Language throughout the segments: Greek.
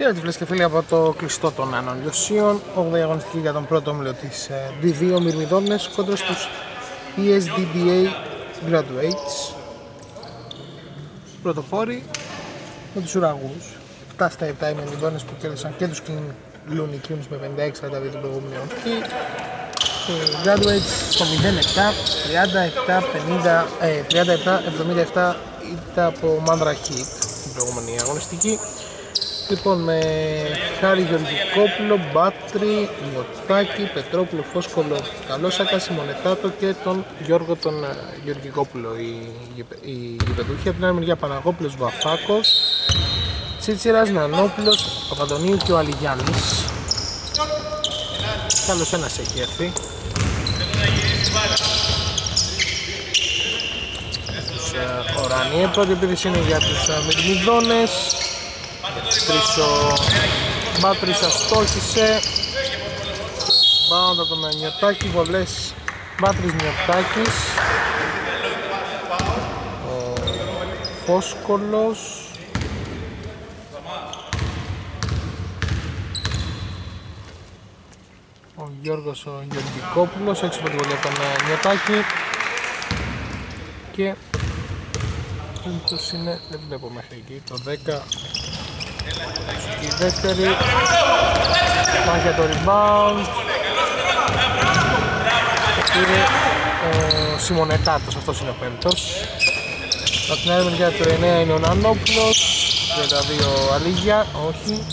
Χαίρετε φίλες και φίλοι από το κλειστό των Άνω Λιωσίων. 8η αγωνιστική για τον πρώτο όμιλο της D2 Μυρμιδόνες κόντρα στους ESDDA Graduates. Πρωτοπόροι με τους ουραγούς. 7 στα 7 οι Μυρμιδόνες που κέρδισαν και τους Looney Tunes με 56 κατά την προηγούμενη ορκή. Και οι Graduates στο 07, 37, 77 ήταν από Mandra Hit την προηγούμενη αγωνιστική. Λοιπόν, με Χάρη Γεωργικόπουλο, Μπάτρη, Μιωτάκη, Πετρόπουλο, Φόσκολο, Καλόσακα, Σιμονετάτο και τον Γιώργο τον Γεωργικόπουλο. Η γηπεδούχοι από την άλλη μεριά Παναγόπουλος, Βαφάκος, Τσίτσιρας, Νανόπουλος, Παπαντονίου και ο Αλιγιάννης. Κι άλλος ένας έχει έρθει. Ο Ρανιέ, πρώτη επίθεση είναι για τους Μυρμιδόνες. Ο Μπάτρης αστόχησε. Μπάουντα από τον Νιωτάκη, βολές Μπάτρης Νιωτάκης. Ο Φόσκολος. Ο Γιώργος ο Γεωργικόπουλος, έξω από τη βολή από τον Νιωτάκη. Και πούντος είναι, δεν βλέπω μέχρι εκεί, το 10. Η δεύτερη πάει για το rebound. Πήρε ο Σιμονετάτος, αυτός είναι ο πέμπτος. Από την άλλη μεριά του 9 είναι ο Νανόπουλος. 32 Αλίγια, όχι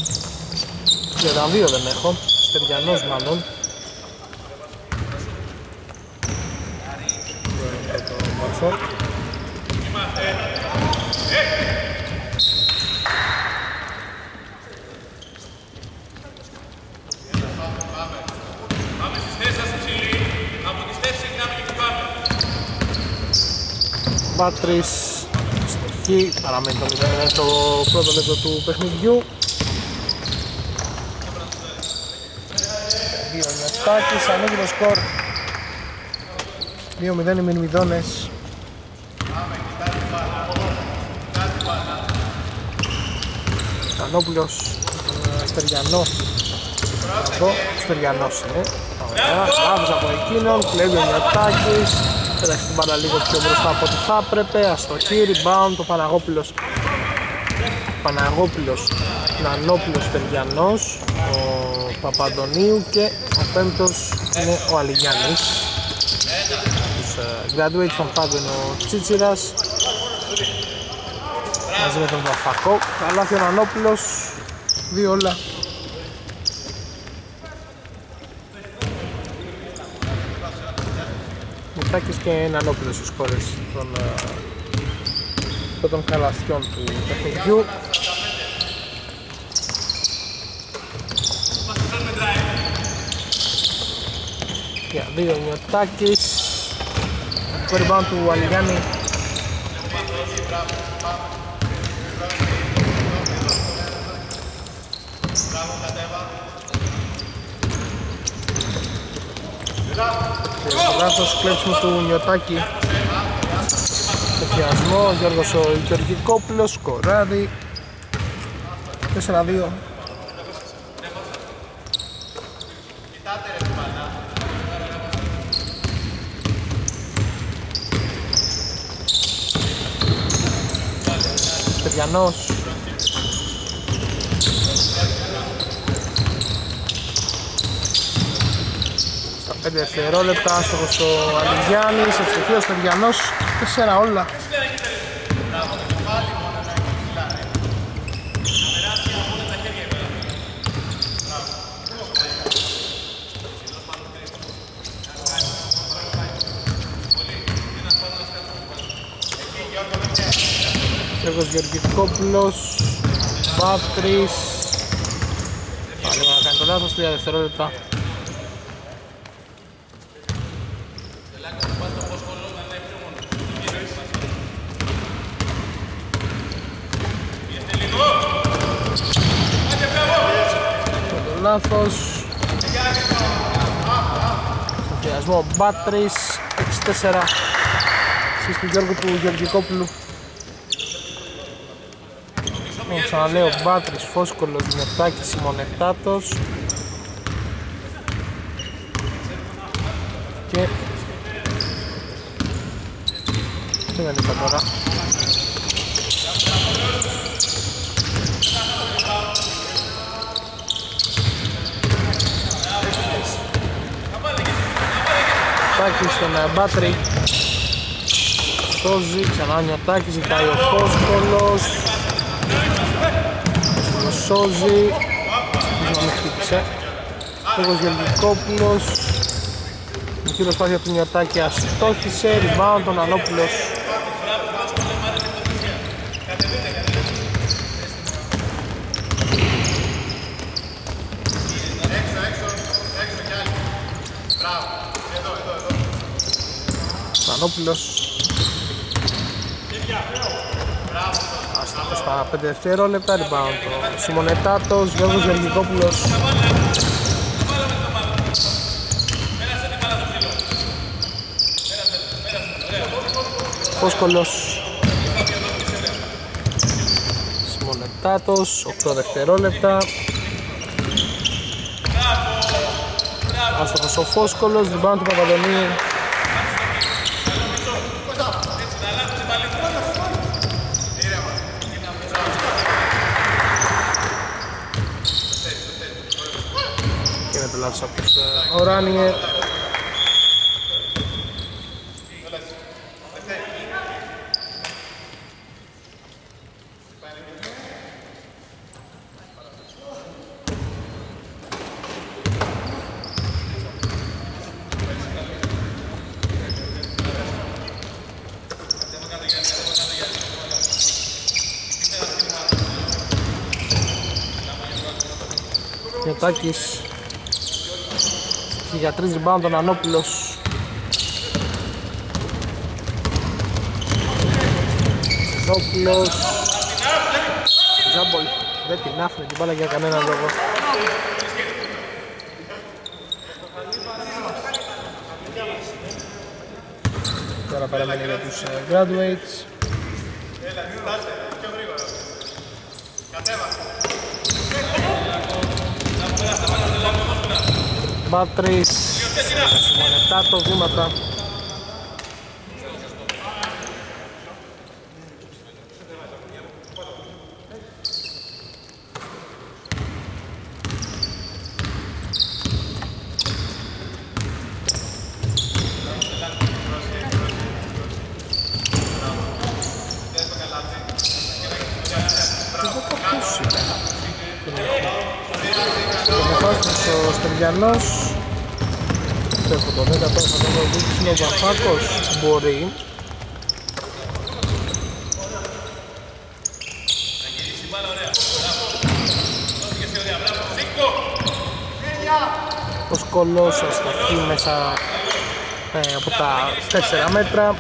32 δεν έχω, Στεριανός μάλλον. Μπάτρης στοχή, παραμένει το 0 στο πρώτο λεπτό του παιχνιδιού. Δύο Νιωτάκης, ανοίγει το σκορ 2-0 οι Μυρμιδόνες. Κανόπουλος, Στεριανό. Εδώ, Στεριανός είναι. Λάβος από εκείνον, κλέβει ο Νιωτάκης. Πέταξε την μπάλα λίγο πιο μπροστά από ό,τι θα έπρεπε. Αστοχή, rebound, ο Παναγόπουλος. Παναγόπουλος, Νανόπουλος, Τεργιανός, ο Παπαντονίου και ο πέμπτος είναι ο Αλιγιάννης. Τους graduates των πάντων είναι ο Τσίτσιρας μαζί με τον Βαφακό. Καλάθι ο Νανόπουλος, 2 όλα. Και έναν όπλο στους κόρες των καλαθιών του παιχνιδιού. Για 2 Νιωτάκης, το rebound του Αλιγιάννη. Λάθος, κλέψιμο του Νιωτάκη. Στοχιασμό, Γιώργος ο Γεωργικόπουλος, σκοράρει 4-2. Στεριανός. Δευτερόλεπτα, άστοχος στο Αλιγιάννης, ευτυχία ο Στεριανός, 4 όλα. Σέργος Γεωργικόπουλος, Μπάτρης, πάλι να κάνει το λάθος, 3 δευτερόλεπτα. Λάθος. Συνδυασμό Μπάτρης, 6-4 στον Γιώργο του Γεωργικόπουλου. Τον ξαναλέω, Μπάτρης, Φόσκολος, Δημητράκης, Σιμονεκτάτος και... τι δεν είπα τώρα. Τάκης στον Μπάτρη. Σώζει, ξανά νιωτάκι, ζητάει ο Φόσκολος. Ο σώζει. Δεν με χτύπησε. Τέγος Γελγικόπουλος. Η κύριο σπάθεια του νιωτάκι αστόχησε. Rebound τον Ανόπουλος. Ανόπουλος. Στα 5 δευτερόλεπτα rebound ο Σιμονετάτος, Γιώργος Γελγικόπουλος. Φόσκολος. Σιμονετάτος, 8 δευτερόλεπτα. Άστοχος ο Φόσκολος, rebound του Παπαδονίου. Ο Ράνιερ. Γιωτάκης. Για 3 rebound τον Ανόπουλος. Ανόπουλος. Τζάμπολ. Δεν την άφηνε την μπάλα για κανένα λόγο. Τώρα παραμένει για τους Graduates. Μπάτρης, Σιμονετάτο, βήματα. Μπορεί. Ο Σκολός αστοχή μέσα από τα 4 μέτρα.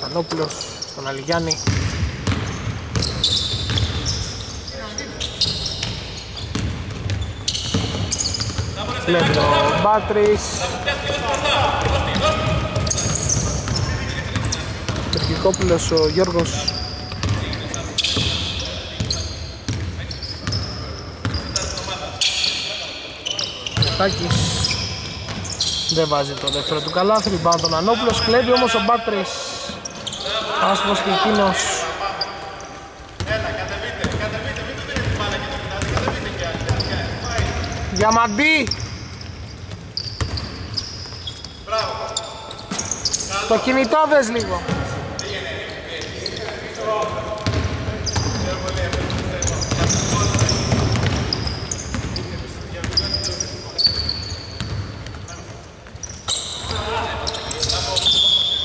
Πανόπουλος στον Αλιγιάννη. Βλέπω ο Μπάτρης. Τουρκικόπουλος ο Γιώργος. Τάκης. Δεν βάζει το δεύτερο του καλάθι. Πάνω τον Ανόπουλος. Κλέβει όμως ο Μπάτρης. Άσπρος και εκείνος. Διαμαντή. Το κινητό δες λίγο.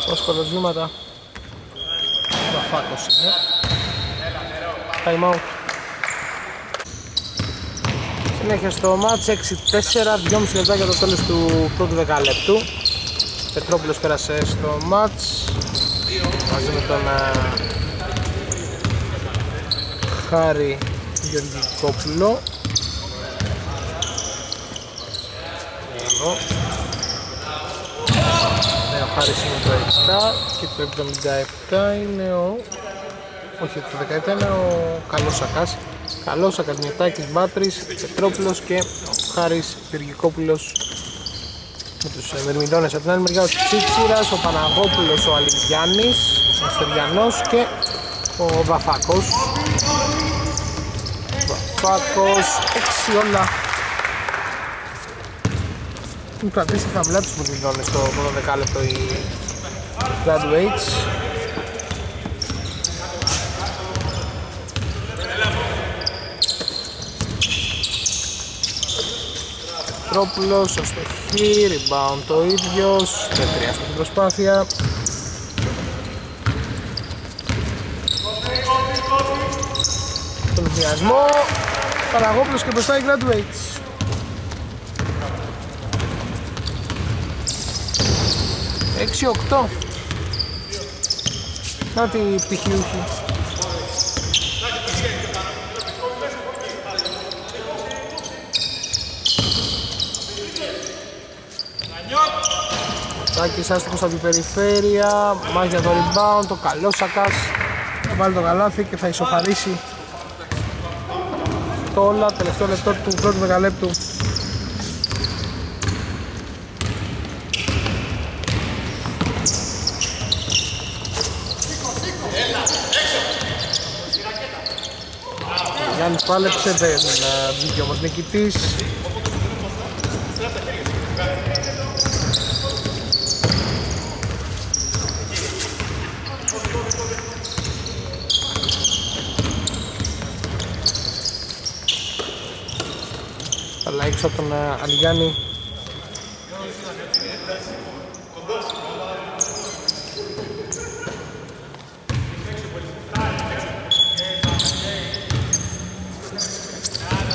Φόσκολος βήματα. Βαφάκος είναι. Time out. Συνέχεια στο μάτς 6-4, 2,5 λεπτά για το τέλος του πρώτου δεκαλέπτου. Πετρόπουλος πέρασε στο μάτς μαζί με τον Χάρη Γεωργικόπουλο. Χαρίσιμο το 7 και το 77 είναι ο... όχι, το 17 είναι ο Καλός Σακάς. Καλός Σακάς, Μιωτάκης, Μπάτρης, Πετρόπουλος και ο Χάρης Γεωργικόπουλος με τους Μερμιδόνες. Από την άλλη μεριά ο Τσίτσιρας, ο Παναγόπουλος, ο Αλιγιάννης, ο Αστεριανός και ο Βαφάκος. Βαφάκος, 6 όλα. Έχουν κρατήσει χαμηλά τους Μερμιδόνες το πρώτο δεκάλεπτο οι Graduates. Πετρόπουλος, ο Στεχή, rebound ο ίδιος, δεν χρειάζεται την προσπάθεια. Τον βιασμό, Παναγόπουλος και μπροστά οι Graduates. Έξι, οκτώ. Να τη πτυχιούχη. Τάκης άστοχος από την περιφέρεια, μάχη για το rebound, το καλό Σακάς θα βάλει το καλάθι και θα ισοφαρίσει το όλα, τελευταίο λεπτό του πρώτου δεκαλέπτου. Ο Γιάννης πάλεψε, δεν βγήκε όμως νικητής. Αλλά έξω από τον Αλιγιάννη.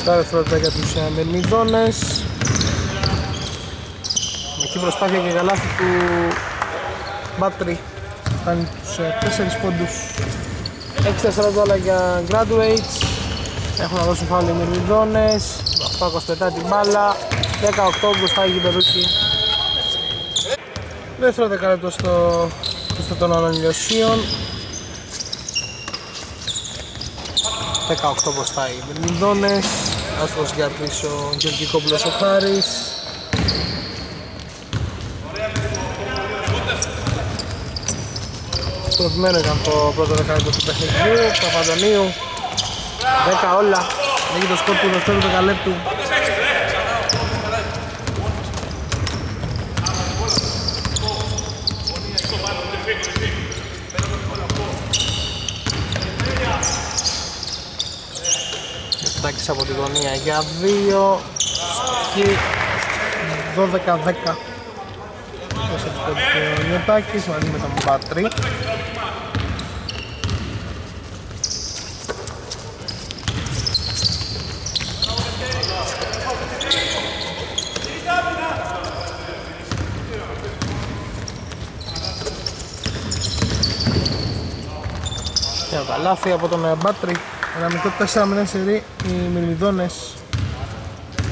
Τα δευτερόλεπτα για τους Μερμιδόνες. Εκεί προσπάθεια και γαλάθη του Μπάτρη. Κάνει τους 4 πόντους. 6-4 όλα για Graduates. Έχουν να δώσουν φάουλ οι Μερμιδόνες. Πάκος πετά την μπάλα, 18 μπροστά η Γηπεδούχη. Δεύτερο δεκαλέπτο στο των Αναλιωσίων. 18 μπροστά οι Μερμιδόνες. Άστοχος για πίσω ο Γεωργικόπουλος ο Χάρης. Προηγουμένο ήταν το πρώτο δεκαλέπτο του παιχνιδιού, Παπαντονίου. 10 όλα. Έχει το σκορ του δεύτερου δεκαλέπτου. Τάκης από τη γωνία για 2 και 12-10. Τάκης μαζί με τον Μπάτρη. Καλάθι από τον Μπάτρη, ένα μικρό 4-0 σερί οι Μυρμιδόνες.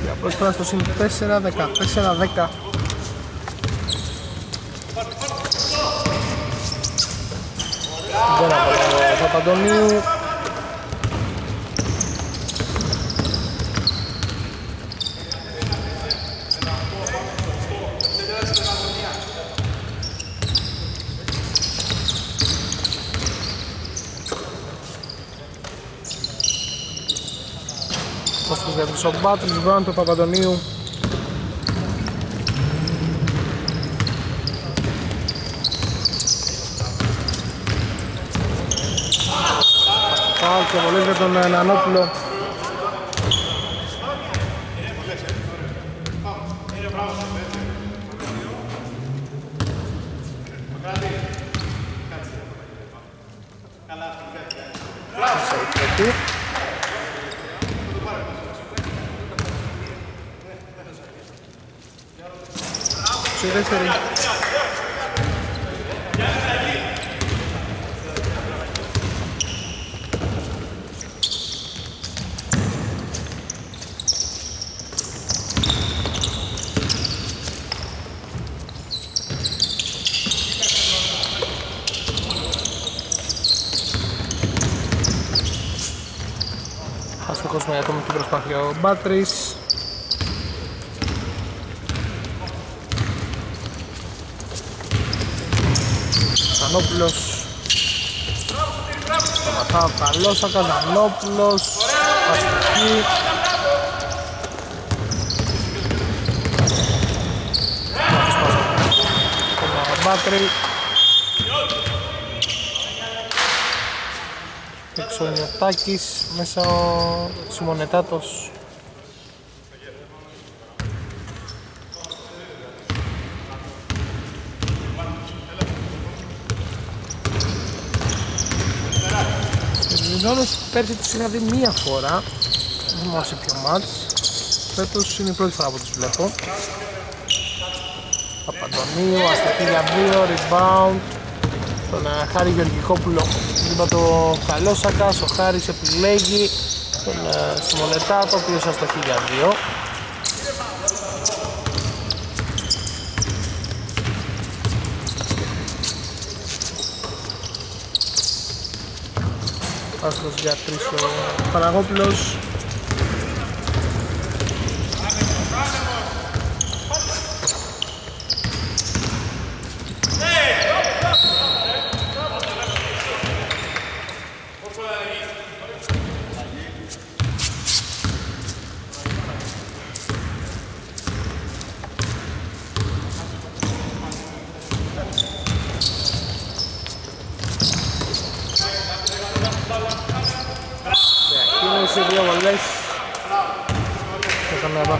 Για πρώτη φορά στο συν 4-14-10. Μπέρα από τον Παπαντονίου. Ο Μπάτρης βγάλει του Παπαντονίου. Φάουλ και βολές για τον Νανόπουλο. με ατομική προσπάθεια ο Μπάτρης. Στανόπουλος. Σταματάω καλός, Ακαζανόπουλος. Παστική. Ο Μπάτρη. Εξωνιωτάκης, μέσα ο Σιμονετάτος. Μυρμιδόνες πέρσι τους είχα δει μία φορά, δεν θυμάμαι σε ποιο μάτς. Φέτος είναι η πρώτη φορά που τους βλέπω. Παπαντονίου, αστική για 2, rebound. Τον Χάρη Γεωργικόπουλο, είπα το Καλόσακας, ο Χάρης επιλέγει τον Σιμονετά, το οποίο σας το 1002. Πάσχος για 3 ο Παναγόπουλος.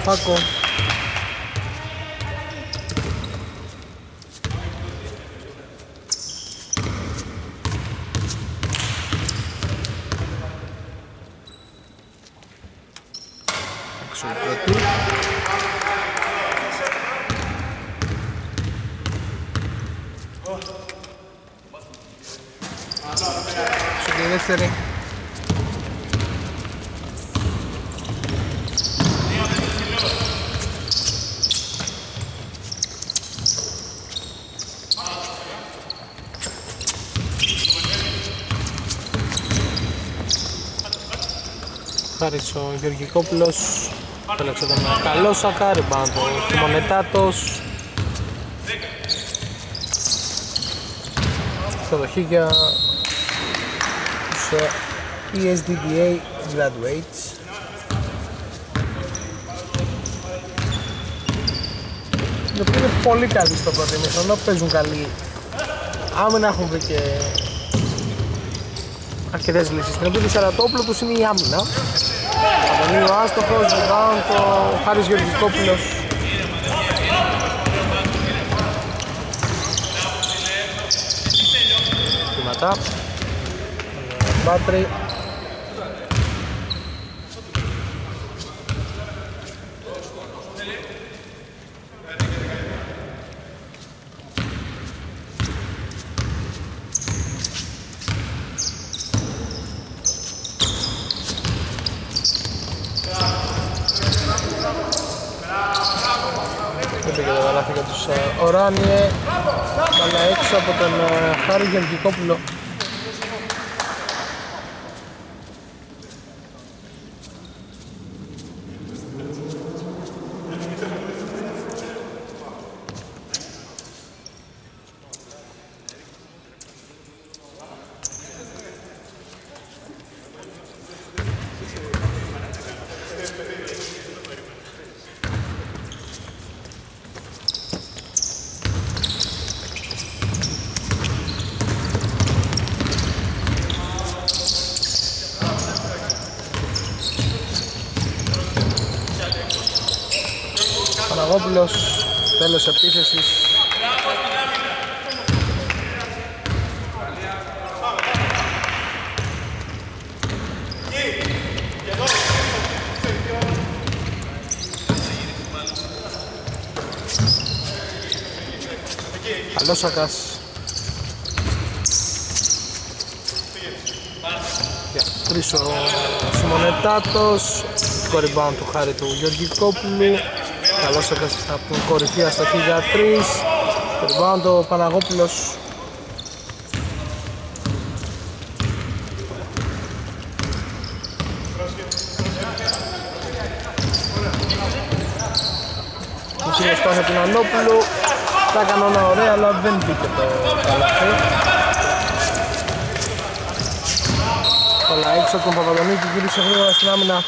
Φάκο. Εξωκρατή. Εξωκρατή δεύτερη. Χάρης ο Γεωργικόπουλος, έλεξε τον Καλόσακα, rebound ο Χιμονετάτος. Στο δοχή για τους ESDDA Graduates. Είναι πολύ καλοί στο πρώτο ημίχρονο, παίζουν καλοί άμυνα, έχουν βρει και αρκετές λύσεις. Στην επίθεση αλλά το όπλο τους είναι η άμυνα. Αντωνίου Άστοχος, rebound το Χάρης Γεωργικόπουλος. Κυματά. Μπάτρι. Οράνιε, αλλά έξω από τον Χάρη Γεωργικόπουλο. Τέλος επίθεσης. Καλόσακας. Τρεις ο Σιμονετάτος. Κορυμπάουν του Χάρη του Γεωργικόπουλου. Καλώς έκασε από την κορυφή αστοχή για 3. Περιβάλλον το Παναγόπουλος. κύριο Στάθο Τινανόπουλου. Τα έκανε όλα ωραία, αλλά δεν μπήκε το καλάθι. Όλα έξω από τον Παπαδονίκη, γύρισε γρήγορα στην άμυνα.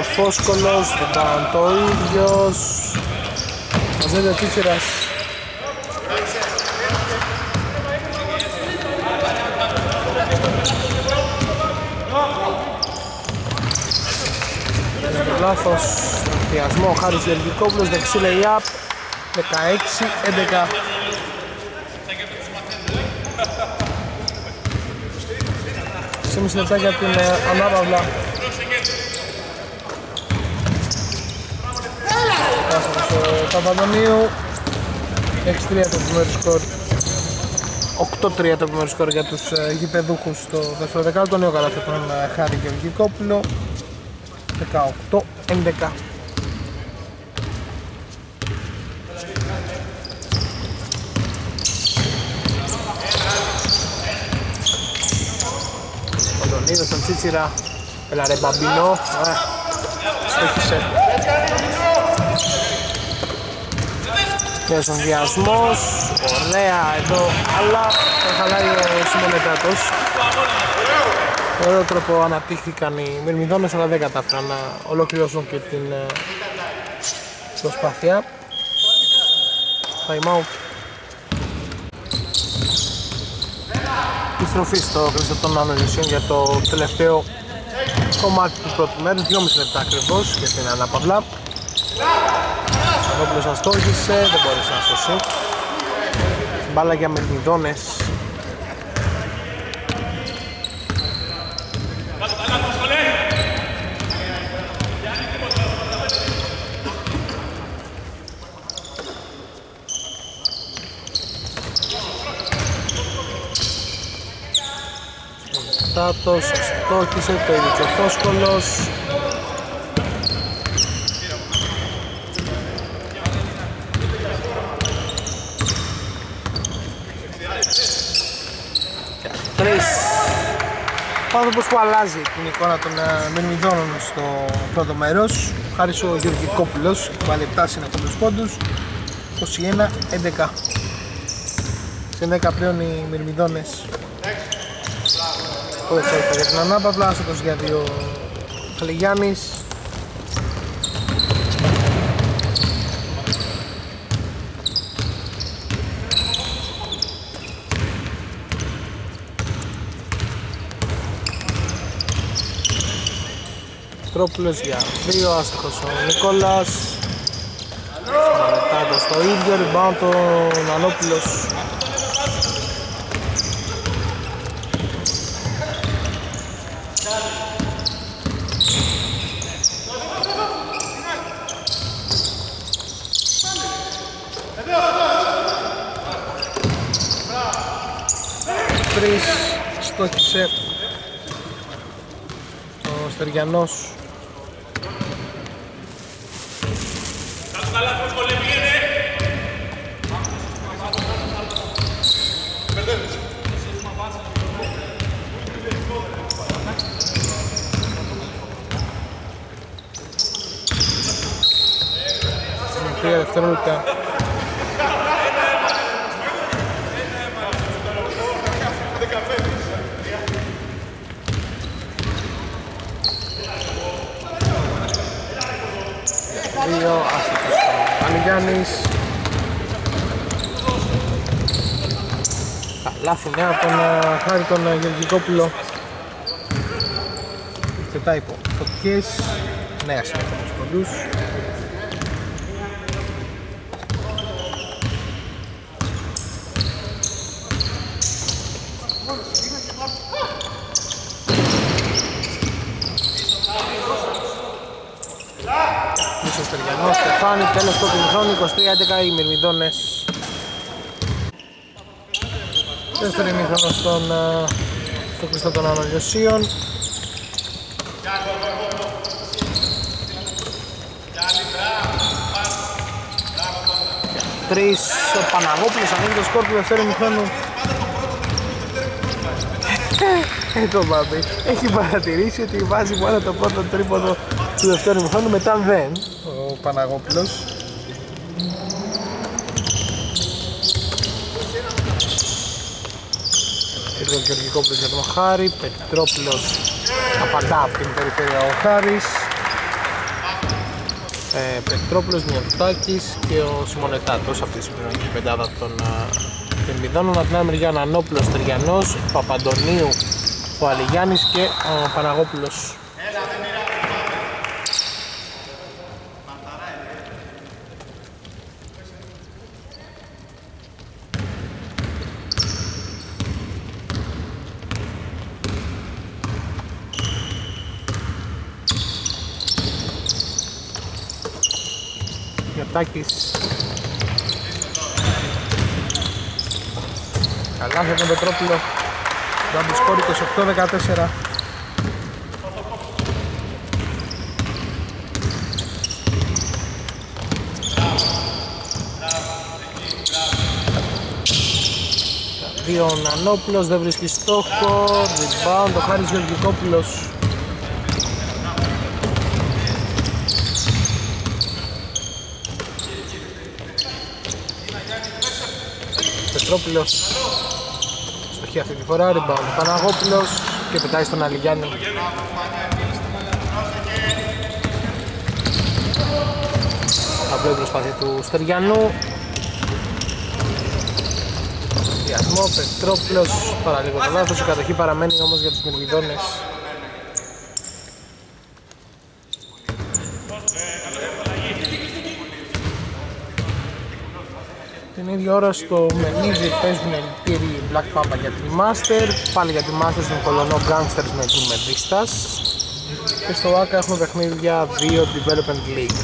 Ο Φόσκολος, δεν κάνουν το ίδιος. Μας δένει ο Κίτσιρας. Λάθος, θεασμό, ο Χάρης Γεωργικόπουλος, δεξί lay-up, 16-11. Σε μισή λεπτά για την ανάπαυλα. Παπαδονίου 6-3 το επιμέρου σκορ, 8-3 το επιμέρου σκορ για τους γηπεδούχους στο δεύτερο δεκάλεπτο. Το νέο καλάθι από τον Χάρη Γεωργικόπουλο, 18-11. Παπαδονίου στον Τσίτσιρα, έλα ρε μπαμπινό, στόχισε. Και ο συνδυασμός, ωραία εδώ, αλλά χαλάει ο Σιμονετάτος. Με ωραίο τρόπο αναπτύχθηκαν οι Μυρμιδόνες, αλλά δεν κατάφεραν να ολοκληρώσουν και την προσπάθεια. Time out. Επιστροφή στο κρίστο των αναλυσίων για το τελευταίο κομμάτι του πρώτου μέρους, 2,5 λεπτά ακριβώς για την αναπαυλά. Ο Κόπλος αστόχησε, δεν μπόρεσε να σώσει. Μπάλα για Μυρμιδόνες. Στάτος αστόχησε, το ίδιο και ο Φόσκολος. Άνθρωπος που αλλάζει την εικόνα των Μυρμιδόνων στο πρώτο μέρος. Χάρης ο Γεωργικόπουλος, βάλει 7 συνεχόμενους πόντους, 21-11. Σε 10 πλέον οι Μυρμιδόνες. Πώς έφερε την ανάπαυλα, άστοχος για δύο Χαλιγιάννης. Τρόπουλος για 2, άστοχος ο Νικόλας. Μετά στο ίδιο, rebound ο Νανόπουλος. Τρεις, στόχισε ο Στεριανός. Λάθη νέα από τον Χάρη τον Γεωργικόπουλο. Ξετάει υπό φωτιές, νέα συνεχόμενους ποντούς. Μίσος Τεργιανός, Στεφάνη, τέλος το πινθόν, 23-11 οι Μυρμιδόνες. Δεύτερη μήχρονο στο κλειστό των αναλυσίων. Τρεις ο Παναγόπουλος ανοίγει το σκορ του δεύτερου μηχρόνου. Το Μπάμπη έχει παρατηρήσει ότι βάζει μόνο το πρώτο τρίποδο του δεύτερου μηχρόνου, μετά δεν. Ο Παναγόπουλος ο Γεωργικόπουλος για τον Χάρη, Πετρόπουλος απαντά από την περιφέρεια ο Χάρης, Πετρόπουλος, Μιωτάκης και ο Σιμονετάτος αυτή τη συμπληρωματική πεντάδα των Μηδόνων. Από την άλλη μεριά ο Ανανόπουλος, Τριανός, Παπαντονίου, ο Αλιγιάννης και ο Παναγόπουλος. Τάκης. Καλά για τον Πετρόπουλο. Double score 28-14. Δύο ο Νανόπουλος δεν βρίσκει στόχο. Rebound ο Χάρης Γεωργικόπουλος. Πετρόπουλος στοχή αυτή τη φορά, rebound Παναγόπουλος και πετάει στον Αλιγιάννη. Απλό η προσπάθεια του Στεριανού. Διασμό, Πετρόπουλος παραλίγο το λάθος, η κατοχή παραμένει όμως για τους Μυρμιδόνες. Την ίδια ώρα στο Μενίδη παίζουν ελπίροι Black Papa για τη Master, πάλι για τη Master στον Κολονό Gangsters με του Μεδίστας και στο Άκα έχουμε παιχνίδια 2 Development League.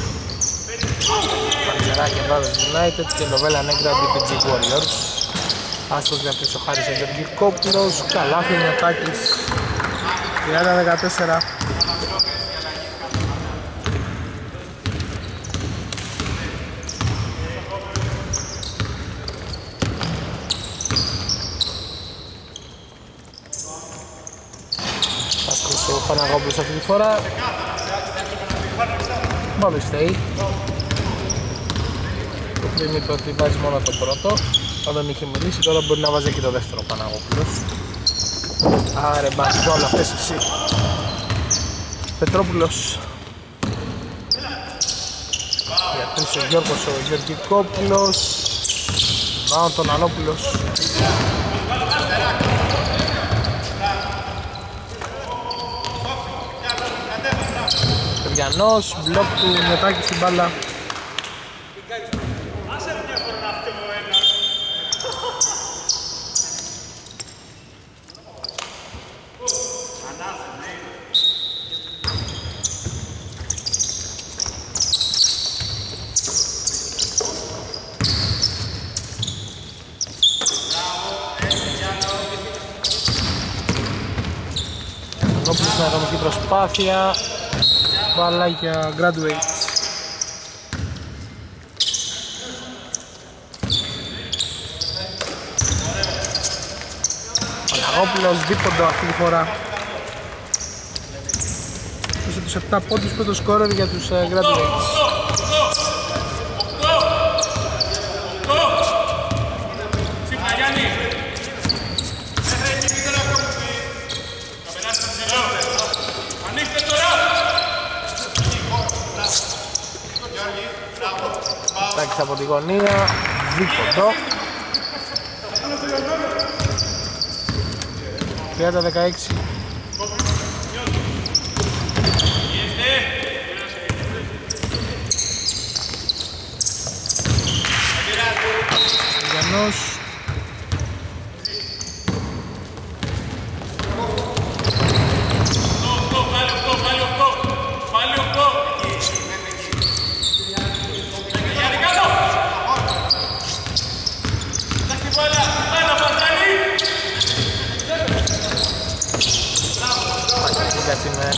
Πανιεράκια Brothers United και Λοβέλα Νέγκρα DPG Warriors. Άστος διαπτύσσο Χάρης ο Γεωργικόπουλος, καλάθι είναι ο Τάκης 30-14. Παναγόπουλος αυτή τη φορά. Μόλις θέει. Το πριν είπε ότι βάζει μόνο το πρώτο. Όταν είχε μιλήσει τώρα μπορεί να βάζει και το δεύτερο Παναγόπουλος. Άρε μπάσκετ όλα αυτές εσύ. Πετρόπουλος. Διατρήσει ο Γιώργος ο Γεωργικόπουλος. Βάω τον Ανόπουλος. Γιαννός, μπλοκ του Μετάκη στην μπάλα. Όπως είναι αγωνική προσπάθεια. Μπάλα για Graduates. Παναγόπουλος δίποντο αυτή τη φορά. Πούσε τους 7 πόντους, πρώτο σκόρερ για τους Graduates. Τάκης από τη γωνία, δίποντο 30-16. Γιαννός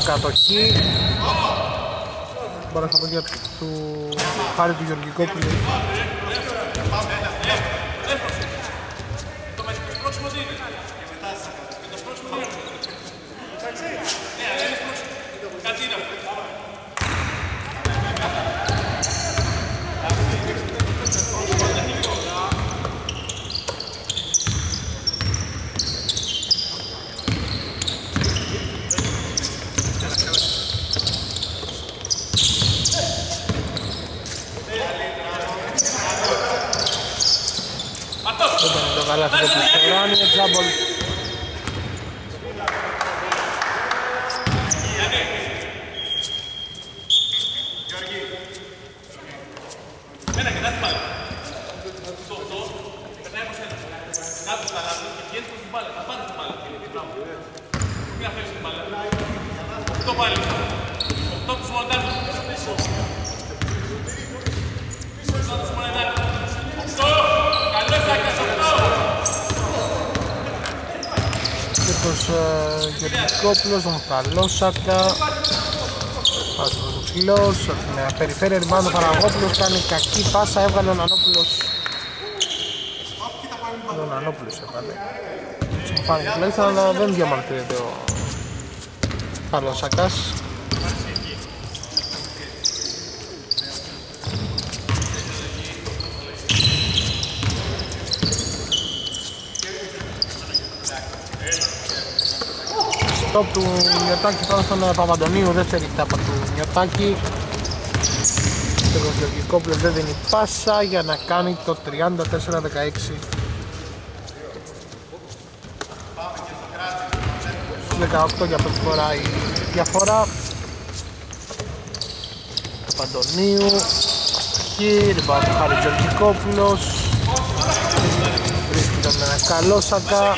κατοχή. Μπάλα στα πόδια του Χάρη του Γεωργικόπουλου. Το καλάθι του Στεράνη, τζάμπολ. Κόπλος, Μουταλόσακα, πάσα ο Ζουκλός, με περιφέρεια ρημάνο Παραγόπουλος, κάνει κακή πάσα, έβγαλε ο Νανόπουλος. Ο Νανόπουλος έβγαλε. Μου φάνηκε τουλάχιστον, αλλά δεν διαμαρτύρεται ο Παλόσακας. Στοπ του Νιωτάκη πάνω στον Παπαντονίου, δεύτερη τάπα του Νιωτάκη. Το Κοπλος δεν δίνει πάσα για να κάνει το 34-16. 18 για πρώτη φορά η διαφορά. Παπαντονίου, Χίρμπα του Χαριτζορκικόπουλος. Βρίσκει τον Καλόσακα.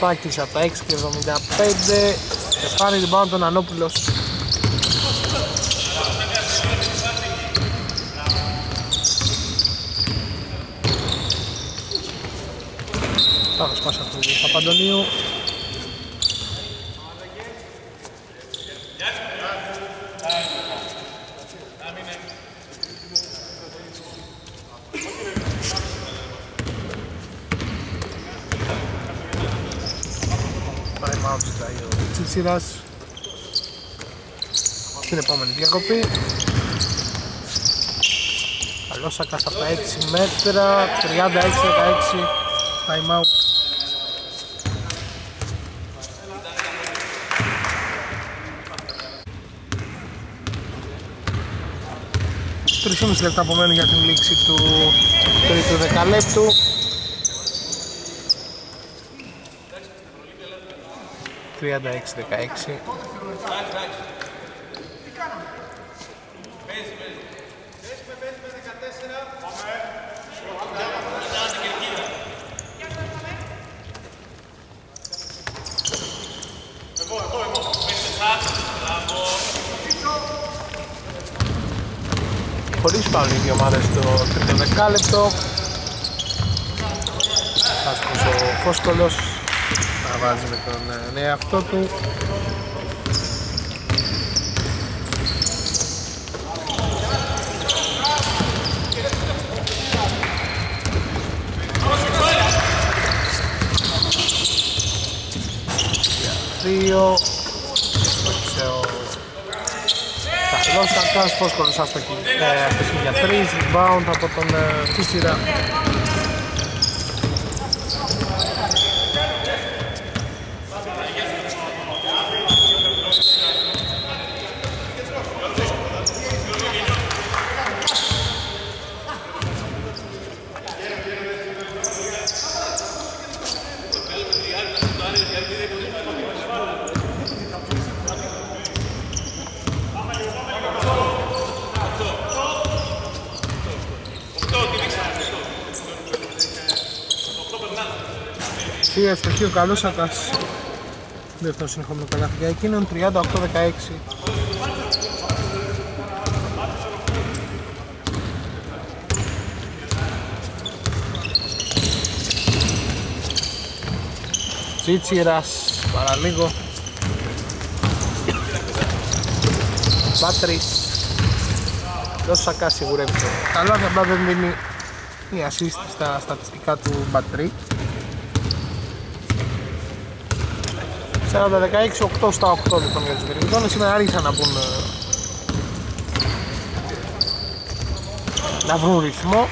Πάκης από τα 6 και 75 και πάρει την πάνω τον Ανόπουλος. Πάμε σπάσα από τον Παπαντονίου. Στην επόμενη διακοπή Καλόσακα από τα 6 μέτρα 36-16 time out. Τρισήμιση λεπτά απομένουν για την λήξη του τρίτου δεκαλέπτου. Three at the X, the X. Χωρίς πάλι οι δύο ομάδες στο τρίτο δεκάλεπτο. Άσκος ο Φόσκολος. Βάζει με τον νέο αυτό του. Δύο. Καλόσακας, Φόσκολος άστοχη για 3, rebound από τον Φίσιρα. Ευτυχή ο Καλόσακας, δεύτερο συνεχόμενο καλάθι για εκείνον, 38-16. Τσίτσιρας, παραλίγο. Μπάτρις, Καλόσακας σιγουρεύει το καλάθι, απλά δεν δίνει η ασίστη στα στατιστικά του Μπατρί. 40-16, 8 στα 8 λοιπόν για τους Μυρμιδόνες. Σήμερα άρχισαν να μπουν να βρουν ρυθμό.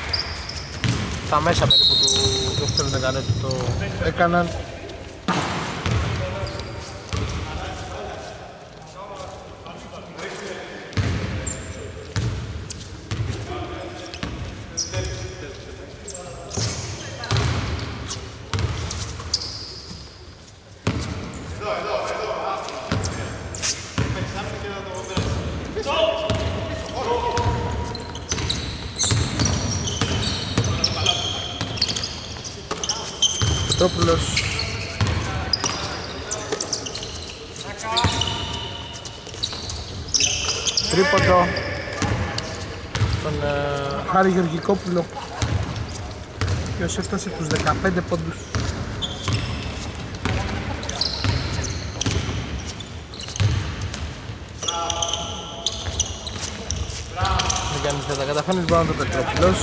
Τα μέσα περίπου του δεύτερου δεκαλέπτου το έκαναν. Παπαδόπουλος. Τρίποντο. Τον Χάρη Γεωργικόπουλο, ποιος έφτασε τους 15 πόντους. Θα τα καταφέρνεις, πάνω το Πετρόπουλος.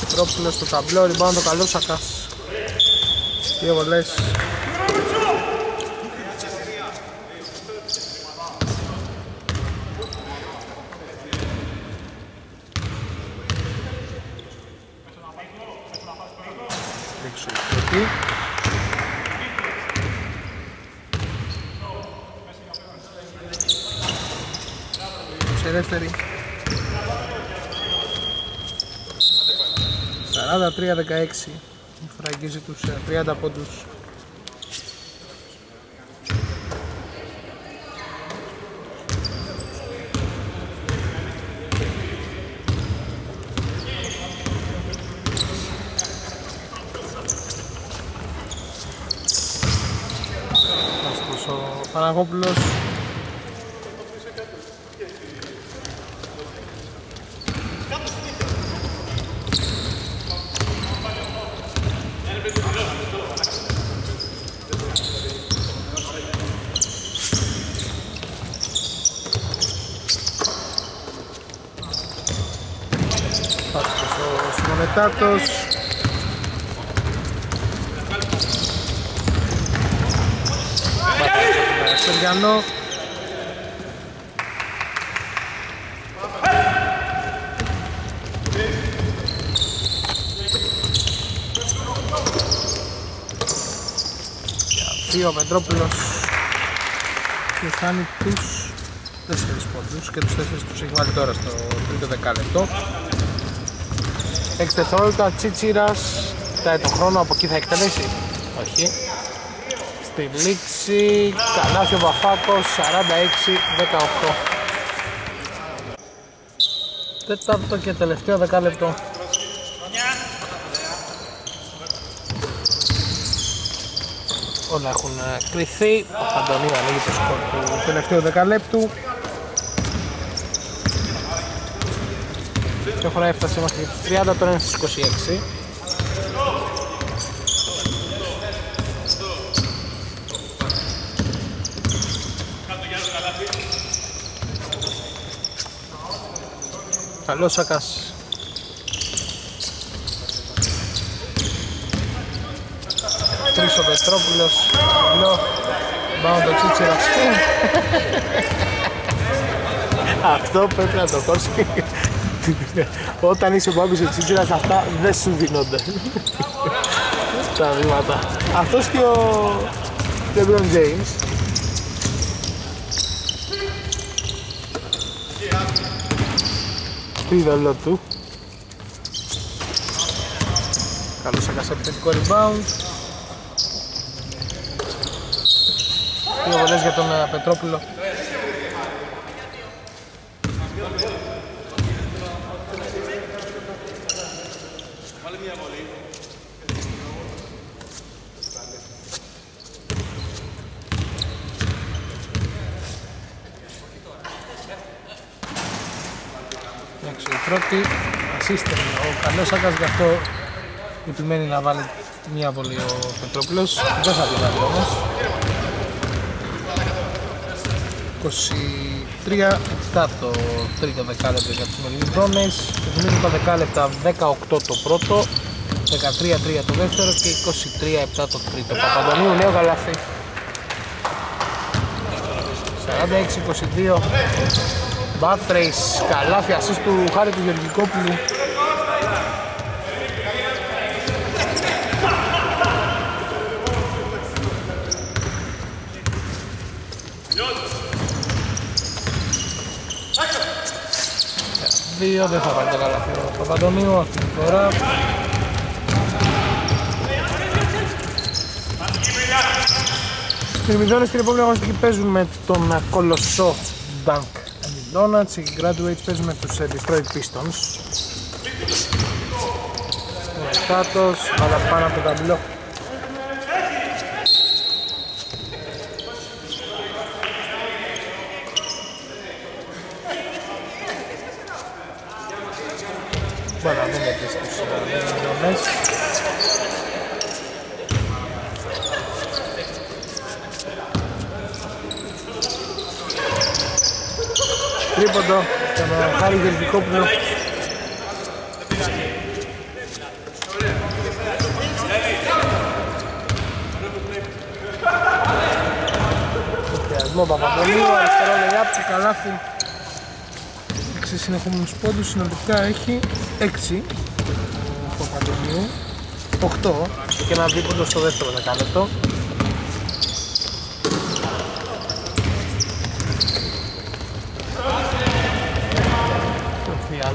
Πετρόπουλος στο ταμπλό, ριμπάνω το καλό Σακάς. Δύο βολές. Δεύτερη 43-16, φραγγίζει τους 30 πόντους. Ο Παναγόπουλος Τάτος. Σεργιανό. Δύο Πετρόπουλος και χάνει τους 4 πόντους και τους 4 τους έχει βάλει τώρα στο τρίτο δεκάλεπτο. 6 δευτερόλεπτα, Τσίτσιρας, κοιτάει χρόνο, από εκεί θα εκτελέσει. Όχι. Στη λήξη, καλάθι ο Βαφάκος, 46-18. Τέταρτο και τελευταίο δεκάλεπτο. Όλα έχουν κρυφθεί. Ο Αντωνίου ανοίγει το σκορ του τελευταίου δεκαλέπτου. Ποιο φορά έφτασε μέχρι τις 30, τώρα είναι στις 26. Καλός Σακάς. Τρεις ο Πετρόπουλος, μπλο, μπάουντο Τσίτσιρας. Αυτό πρέπει να το κόψει. Όταν είσαι ο Μπάμπης ο Τσίτσιρας, αυτά δεν σου δίνονται. Τα βήματα. Αυτός και ο LeBron James. Το είδωλο του. Καλός Σακάς, επιθετικό rebound. Δύο βολές για τον Πετρόπουλο. Πρώτη ασίστεν ο καλός Σάκας, γι' αυτό επιμένει να βάλει μία βολή ο Πετρόπουλος. Δεν θα τη βάλει όμως. 23-7 το τρίτο δεκάλεπτο για τους Μερμιδόνες. Μείνουν τα δεκάλεπτα, 18 το πρώτο, 13-3 το δεύτερο και 23-7 το τρίτο. Παπαδονίου, νέο καλάθι. 46-22. Μπάτρεϊς, καλάθι, ασίστ του Χάρη του Γεωργικόπουλου. Δύο, δεν θα πάρει το καλάθι ο Παπαντονίου αυτή τη φορά. Οι Μυρμιδόνες στην επόμενη αγωνιστική παίζουν με τον Κολοσσό Ντάνκ. Donuts, οι Graduates παίζουν με τους Detroit Pistons. Κάτος, αλλά πάνω από το ταμπλό. Μπορούμε να δούμε και στους δομές. Τρίποντο, τον Χάρη Γεωργικόπουλο. Πιασμό Παπαδολίου, αριστερό λεγάπτο, καλάθι. 6 συνεχόμενους πόντους, συνολικά έχει 6 από Παπαδολίου, 8 και ένα δίποντο στο δεύτερο δεκάλεπτο.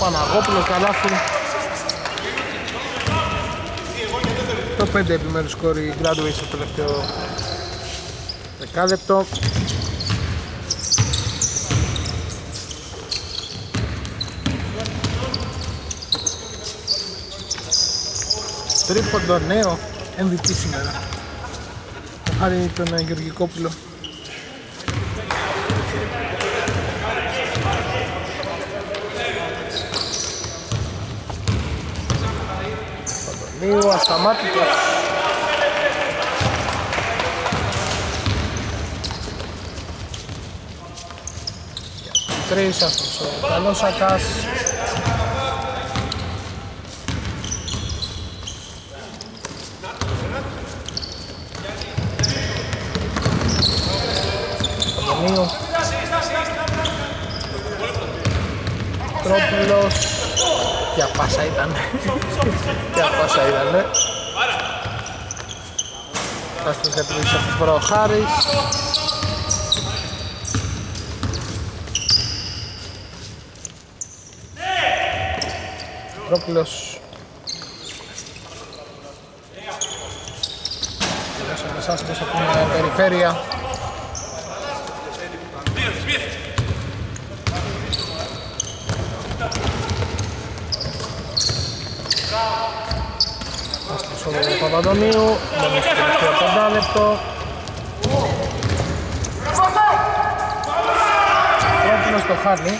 Παναγόπουλος, καλάθι. Το 5 επιμέρους σκορ οι Graduates στο τελευταίο δεκάλεπτο. Τρίποντο, νέο MVP σήμερα, το Χάρη τον Γεωργικόπουλο. Λίγο ασταμάτητο. Τρεις αυτός ο καλός Ακάς. Λίγο Τρόπουλος. Ποια πάσα ήταν, ποια πάσα ήταν. Ας τους επιλύσει αυτή τη φορά ο Χάρης. Τρόπουλος. Όσο μεσάς πως θα πούμε περιφέρεια. Ο Παπαδομίου, μόνο στο τελευταίο πεντάλεπτο. Πρότεινο στο Χάρη.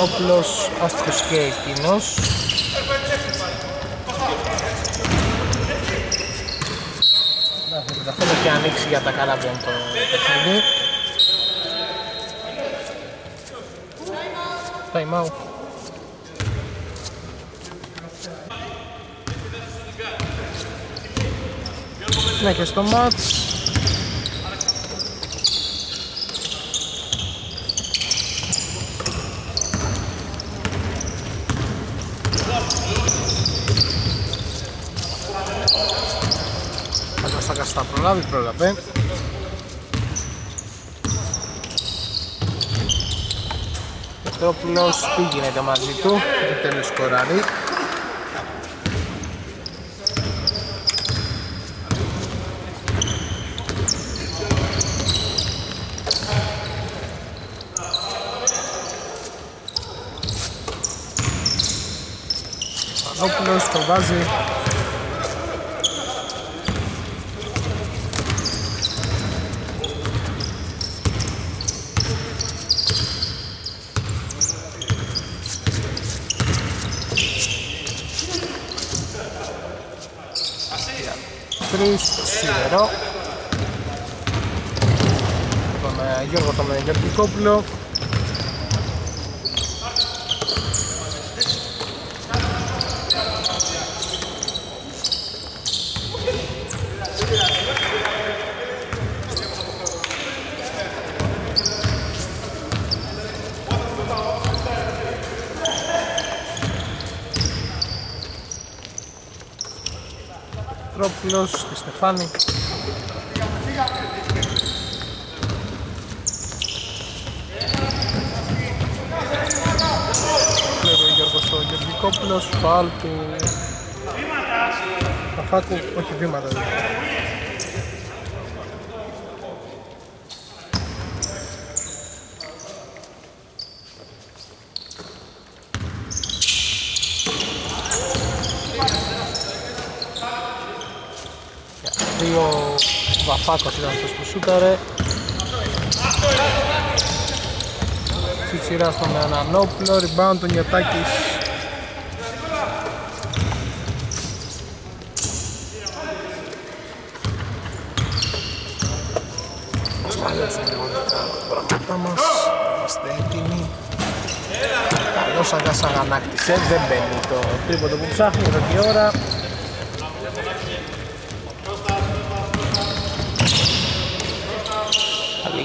Όπλος, άστοχος και εκείνος. Καθόλου και ανοίξει για τα καλά που είναι το παιχνίδι. Time out. Ναι, και στο μάτς. Αντάς Ακάς θα προλάβει, πρόλαβε. Τρόπουλος, τι γίνεται μαζί του, δεν τέλος σκοράρει. Τρόπουλος το βάζει. Σιδερό τον Γιώργο τον Γεωργικόπουλο. Βασίλος, τη Στεφάνη. Βλέπω ο Γιώργος ο Γεωργικόπουλος, φαουλ του Παφάκου, όχι βήματα δηλαδή. Ο Βαφάκος ήταν αυτός που σούταρε. Τσιτσιρά στον Ανανόπουλο, rebound τον Γιατάκης. Σταλέψουμε λίγο τα πράγματα μας, είμαστε έτοιμοι. Καλώς αγκασαγανάκτησε, δεν μπαίνει το τρίποντο που ψάχνει, εδώ και ώρα.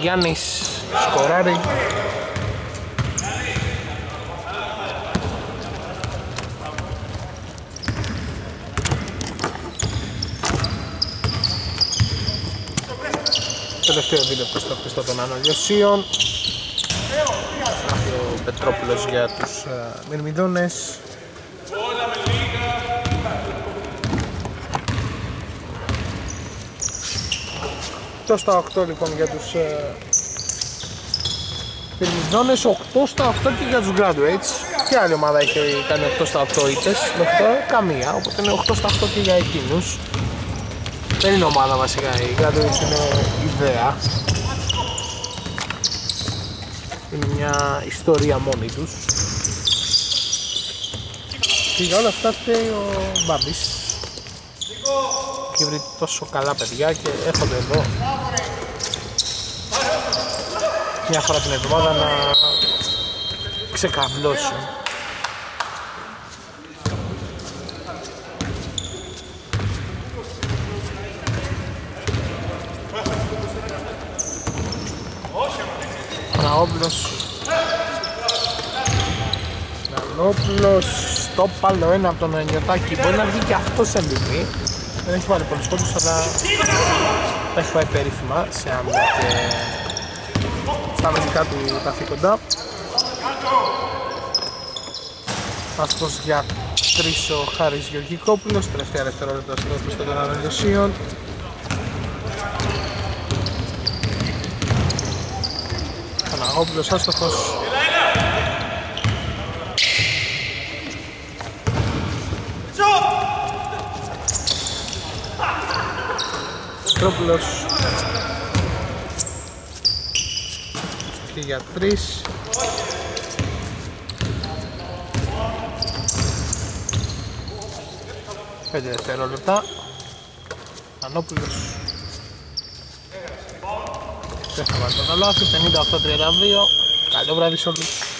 Γιάννης σκοράρει. Τελευταίο δίλεπτο στο πίστο των Αναλυσίων. Ο Πετρόπουλος για τους Μυρμιδόνες. Το στα 8 λοιπόν για τους Μυρμιδόνες, 8 στα 8 και για τους Graduates. Και άλλη ομάδα έχει κάνει 8 στα 8 ήττες μέχρι τώρα, καμία, οπότε είναι 8 στα 8 και για εκείνους. Δεν είναι ομάδα βασικά, οι Graduates είναι ιδέα. Είναι μια ιστορία μόνη τους. Και για όλα αυτά φταίει ο Μπάμπης. Έχει βρει τόσο καλά παιδιά και έρχονται εδώ μια φορά την εβδομάδα να ξεκαβλώσουν. Αναόπλος, το πάλο ένα από τον Νιωτάκη, μπορεί να βγει και αυτό σε μπιμή. Δεν έχει βάλει πολλούς πόντους, αλλά τα έχει φάει περίφημα σε άμυνα και στα μερικά του καθήκοντα. Αυτός για τρεις ο Χάρης Γεωργικόπουλος, τελευταία δευτερόλεπτα στο πίστο των Αναλυσίων. Παναγόπουλος άστοχος. Πετρόπουλος και για 3. Πέντε δευτερόλεπτα. Ανόπουλος δεν θα βάλει το καλάθι, 58-32. Καλό βράδυ σε όλους.